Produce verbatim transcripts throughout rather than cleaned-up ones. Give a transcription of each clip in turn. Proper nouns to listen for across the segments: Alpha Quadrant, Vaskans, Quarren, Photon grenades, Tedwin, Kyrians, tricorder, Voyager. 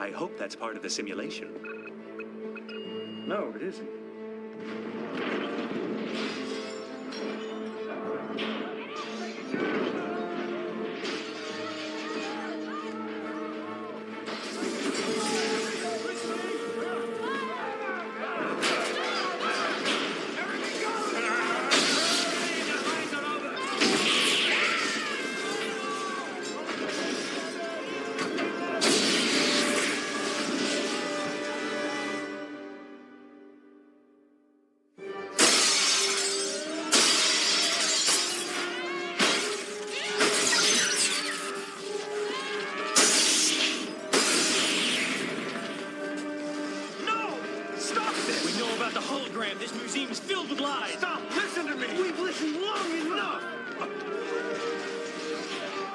I hope that's part of the simulation. No, it isn't.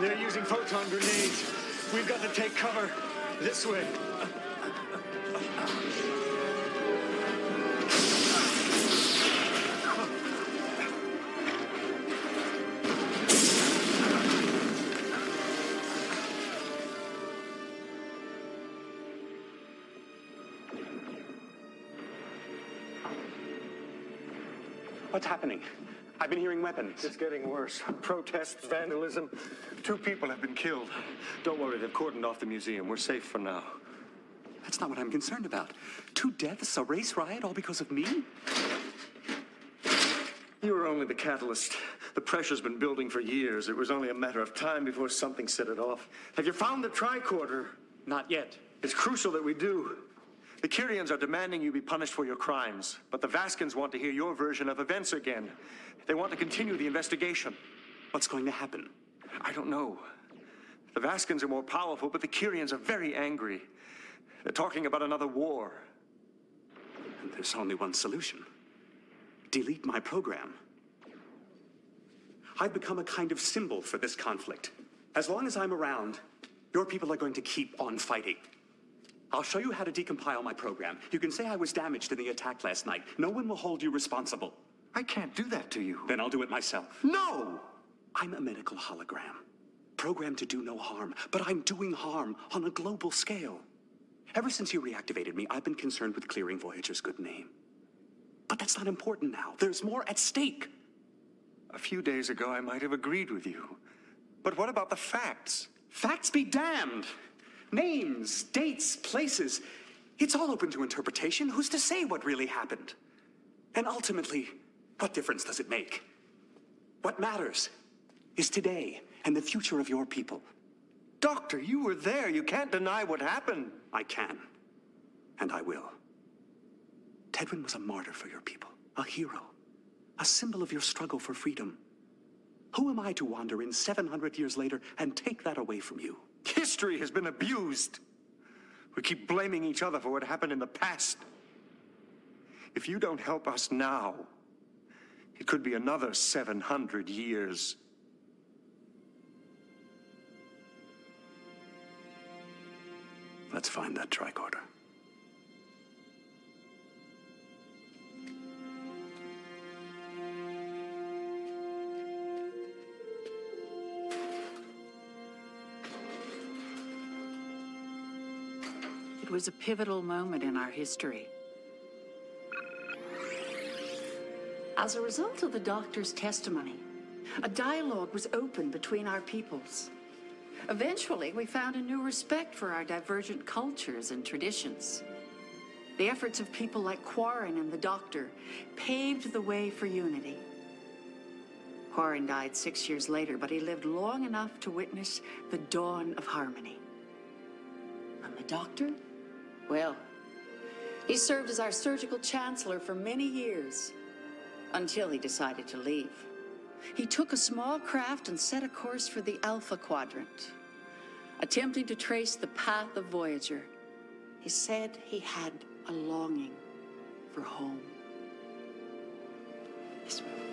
They're using photon grenades. We've got to take cover this way. What's happening? I've been hearing weapons. It's getting worse. Protests, vandalism. Two people have been killed. Don't worry, they've cordoned off the museum. We're safe for now. That's not what I'm concerned about. Two deaths, a race riot, all because of me? You were only the catalyst. The pressure's been building for years. It was only a matter of time before something set it off. Have you found the tricorder? Not yet. It's crucial that we do. The Kyrians are demanding you be punished for your crimes, but the Vaskans want to hear your version of events again. They want to continue the investigation. What's going to happen? I don't know. The Vaskans are more powerful, but the Kyrians are very angry. They're talking about another war. And there's only one solution. Delete my program. I've become a kind of symbol for this conflict. As long as I'm around, your people are going to keep on fighting. I'll show you how to decompile my program. You can say I was damaged in the attack last night. No one will hold you responsible. I can't do that to you. Then I'll do it myself. No! I'm a medical hologram, programmed to do no harm, but I'm doing harm on a global scale. Ever since you reactivated me, I've been concerned with clearing Voyager's good name. But that's not important now. There's more at stake. A few days ago, I might have agreed with you. But what about the facts? Facts be damned! Names, dates, places. It's all open to interpretation. Who's to say what really happened? And ultimately, what difference does it make? What matters is today and the future of your people. Doctor, you were there. You can't deny what happened. I can, and I will. Tedwin was a martyr for your people, a hero, a symbol of your struggle for freedom. Who am I to wander in seven hundred years later and take that away from you? History has been abused. We keep blaming each other for what happened in the past. If you don't help us now, it could be another seven hundred years. Let's find that tricorder. It was a pivotal moment in our history. As a result of the doctor's testimony, a dialogue was opened between our peoples. Eventually, we found a new respect for our divergent cultures and traditions. The efforts of people like Quarren and the doctor paved the way for unity. Quarren died six years later, but he lived long enough to witness the dawn of harmony. And the doctor? Well, he served as our surgical chancellor for many years, until he decided to leave. He took a small craft and set a course for the Alpha Quadrant, attempting to trace the path of Voyager. He said he had a longing for home. This way.